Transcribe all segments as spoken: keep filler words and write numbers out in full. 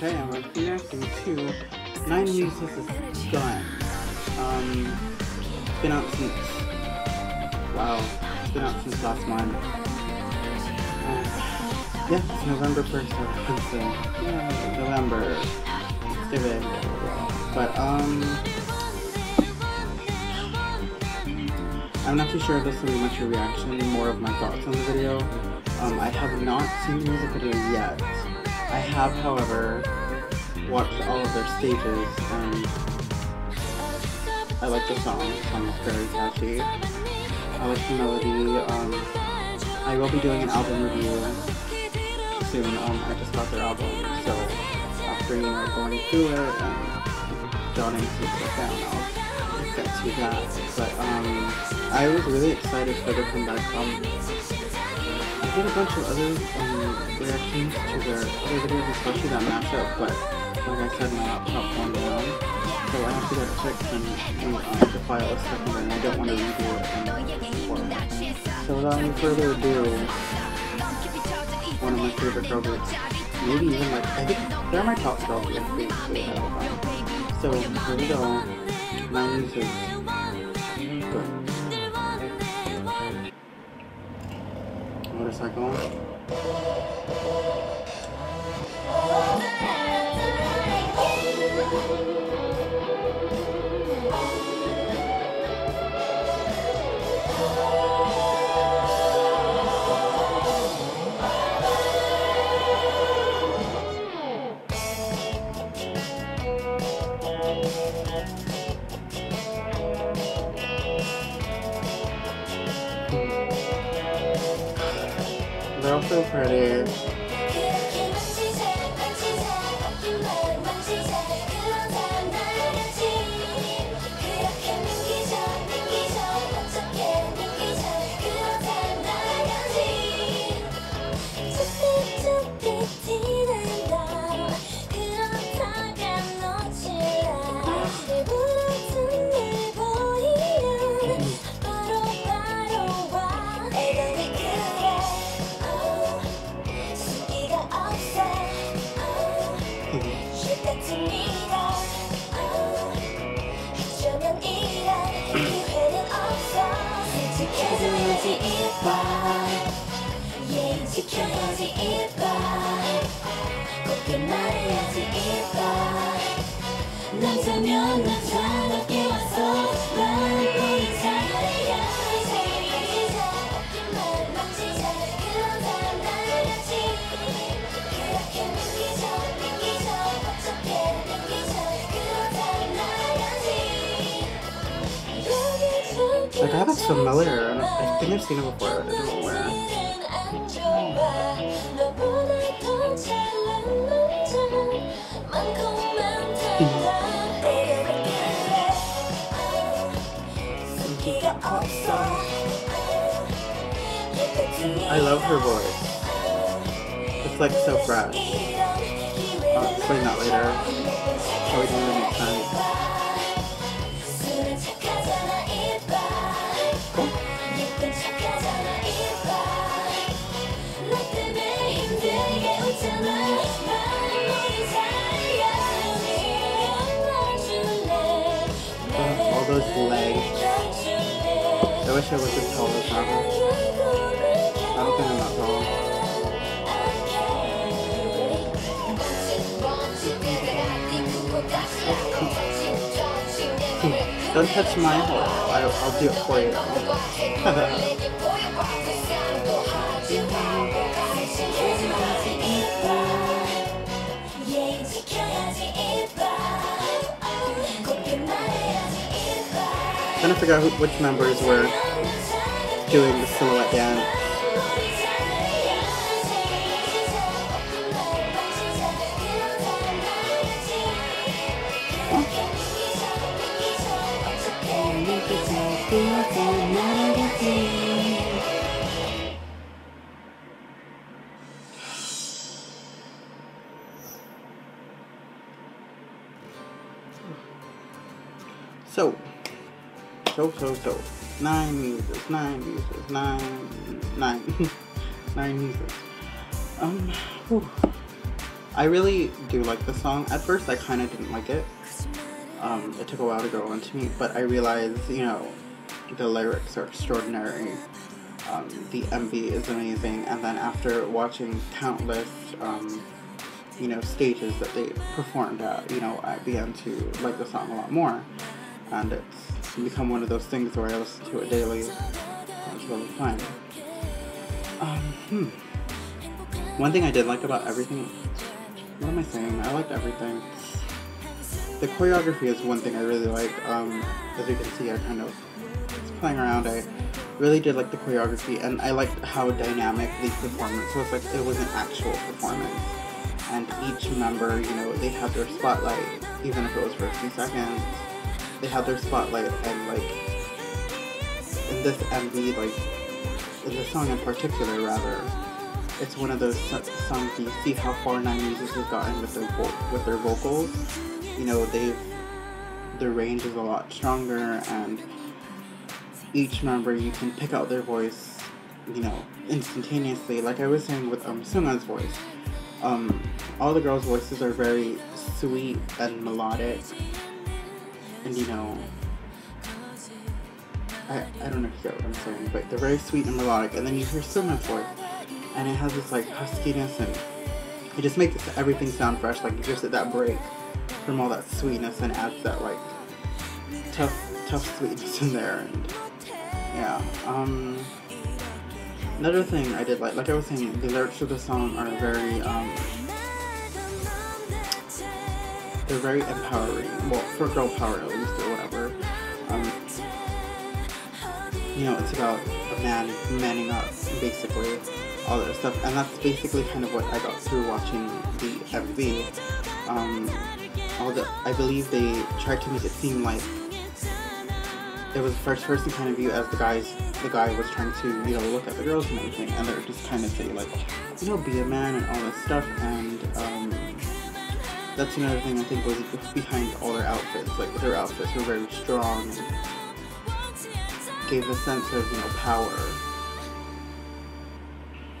today I'm reacting to Nine Muses' Gun. Um, it's been out since, wow, it's been out since last month. Uh, yeah, it's November first, so yeah, November, stupid. But, um, I'm not too sure if this will be much of a reaction, more of my thoughts on the video. Um, I have not seen the music video yet. I have, however, watched all of their stages, and I like the song. The song is very catchy. I like the melody. Um, I will be doing an album review soon. Um, I just got their album, so after you know going through it and jotting some stuff down, I'll get to that. But um, I was really excited for the comeback album. I did a bunch of other um, reactions to their other videos, especially that mashup, but like I said, my laptop went down, so I have to go check and do um, the file a second, and I don't want to redo it and support it. So without any further ado, one of my favorite girl groups, maybe even like, I think they're my top girl group, basically, I don't know. So here we go, Nine Muses, Gun. Motorcycle. They're so pretty. Like, I was familiar, and I think I've seen it before, but I don't know where. I love her voice. It's like so fresh. I'll explain that later. Probably gonna make sense. Those legs. I wish I was as tall as her. I don't think I'm that tall. Hmm. Don't touch my hole. I, I'll do it for you. I'm trying to figure out who, which members were doing the silhouette dance. Huh? So. So, so, so. Nine Muses, Nine Muses, Nine, Nine, Nine Muses. Um, whew. I I really do like this song. At first I kind of didn't like it. Um, it took a while to grow into me, but I realized, you know, the lyrics are extraordinary. Um, the M V is amazing, and then after watching countless, um, you know, stages that they performed at, you know, I began to like the song a lot more, and it's become one of those things where I listen to it daily, and it's really fun. Um, hmm. One thing I did like about everything, what am I saying? I liked everything. The choreography is one thing I really like. Um, as you can see, I kind of was playing around. I really did like the choreography, and I liked how dynamic the performance was. Like, it was an actual performance, and each member, you know, they had their spotlight, even if it was for a few seconds. They had their spotlight, and like in this M V, like in this song in particular, rather, it's one of those songs you see how far Nine Muses has gotten with their with their vocals. You know, they've their range is a lot stronger, and each member, you can pick out their voice, you know, instantaneously. Like I was saying with um, Sungah's voice, um, all the girls' voices are very sweet and melodic, and you know, I, I don't know if you get what I'm saying, but they're very sweet and melodic, and then you hear Sungah's voice, and it has this like huskiness, and it just makes everything sound fresh. Like, you just at that break from all that sweetness and adds that like tough, tough sweetness in there, and yeah, um, another thing I did like, like I was saying, the lyrics of the song are very, um, they're very empowering, well, for girl power at least, or whatever. Um, you know, it's about a man manning up, basically, all that stuff, and that's basically kind of what I got through watching the M V, um, all the, I believe they tried to make it seem like it was a first-person kind of view, as the guys, the guy was trying to, you know, look at the girls and everything, and they were just kind of saying, like, you know, be a man and all this stuff, and, um, that's another thing I think was behind all their outfits. Like, their outfits were very strong, and gave a sense of, you know, power.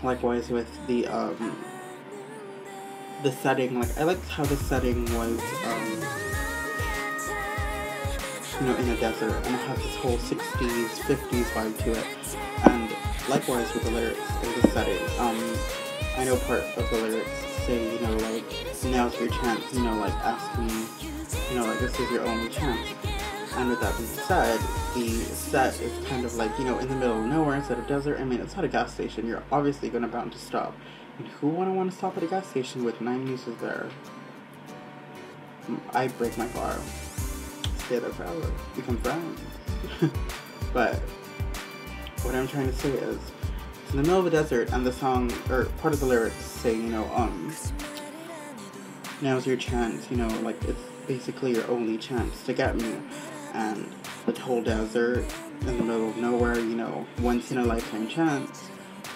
Likewise with the, um, the setting. Like, I liked how the setting was, um, you know, in a desert, and it has this whole sixties, fifties vibe to it, and likewise with the lyrics and the setting. Um, I know part of the lyrics say, you know, like, now's your chance, you know, like, ask me, you know, like, this is your only chance, and with that being said, the set is kind of like, you know, in the middle of nowhere, instead of desert. I mean, it's not a gas station, you're obviously gonna bound to stop, and who wouldn't want to stop at a gas station with Nine Muses there? I break my car. There forever, become friends. But what I'm trying to say is, it's in the middle of the desert, and the song, or part of the lyrics say, you know, um, now's your chance, you know, like, it's basically your only chance to get me, and the whole desert, in the middle of nowhere, you know, once in a lifetime chance,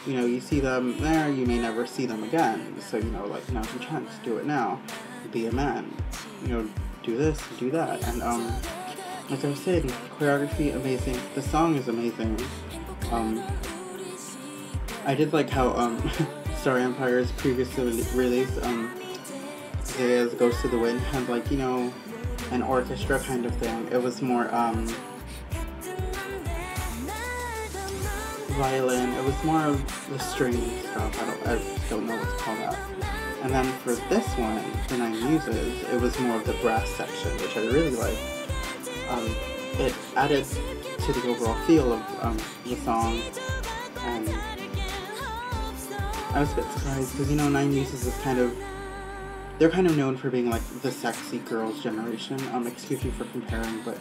you know, you see them there, you may never see them again, so, you know, like, now's your chance, do it now, be a man, you know, do this, do that, and um, like I was saying, choreography, amazing, the song is amazing. Um, I did like how, um, Star Empire's previously released, um, Ghost of the Wind had, like, you know, an orchestra kind of thing. It was more, um, violin, it was more of the string stuff, I don't, I don't know what to call that. And then for this one, the Nine Muses, it was more of the brass section, which I really liked. Um, it added to the overall feel of um, the song, and I was a bit surprised, because, you know, Nine Muses is kind of, they're kind of known for being, like, the sexy girls generation. Um, excuse me for comparing, but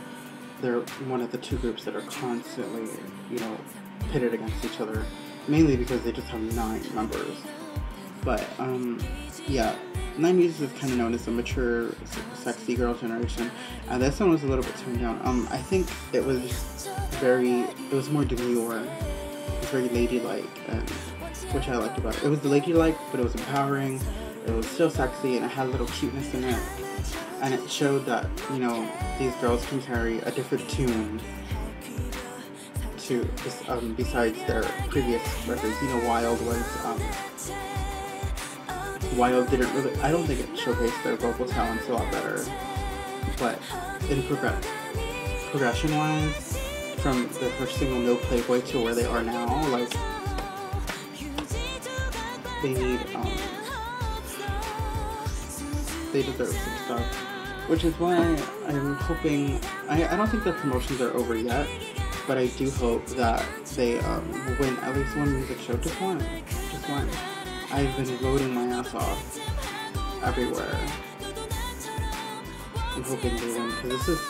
they're one of the two groups that are constantly, you know, pitted against each other, mainly because they just have nine members. But, um, yeah, Nine Muses is kind of known as the mature, sexy girl generation, and this one was a little bit toned down. Um, I think it was very, it was more demure, it was very ladylike, and, which I liked about it. It was ladylike, but it was empowering, it was still sexy, and it had a little cuteness in it, and it showed that, you know, these girls can carry a different tune to, um, besides their previous records. You know, Wild was, um, Wild didn't really, I don't think it showcased their vocal talents a lot better, but in progress, progression-wise, from the first single No Playboy to where they are now, like, they need, um, they deserve some stuff, which is why I'm hoping, I, I don't think their promotions are over yet, but I do hope that they um, win at least one music show, just one, just one. I've been voting my ass off everywhere. I'm hoping they win, because this is,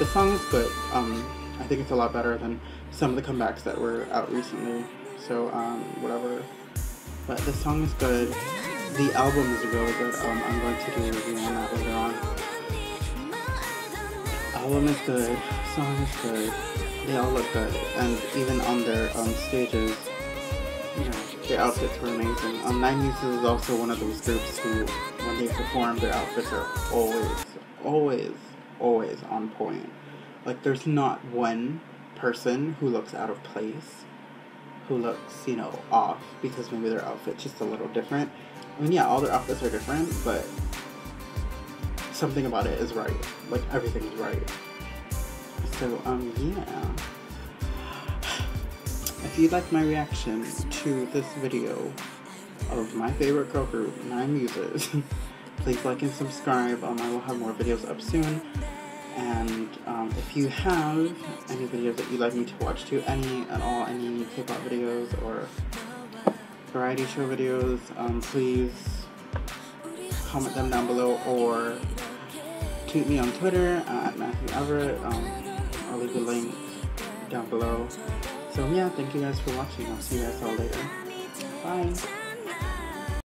the song is good. Um, I think it's a lot better than some of the comebacks that were out recently, so um, whatever. But the song is good. The album is really good. Um, I'm going to do a review on that later on. Album is good. Song is good. They all look good. And even on their um, stages, you know, their outfits were amazing. Um, Nine Muses is also one of those groups who, when they perform, their outfits are always, always, always on point. Like, there's not one person who looks out of place, who looks, you know, off because maybe their outfit's just a little different. I mean, yeah, all their outfits are different, but something about it is right. Like, everything is right. So, um, yeah. If you'd like my reaction to this video of my favorite girl group, Nine Muses, please like and subscribe. Um, I will have more videos up soon. And um, if you have any videos that you'd like me to watch too, any at all, any K-pop videos or variety show videos, um, please comment them down below or tweet me on Twitter at Matthew Everett. Um, I'll leave the link down below. So yeah, thank you guys for watching. I'll see you guys all later. Bye.